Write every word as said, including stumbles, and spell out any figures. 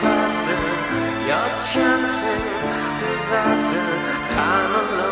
Faster, you're chancing disaster, time alone.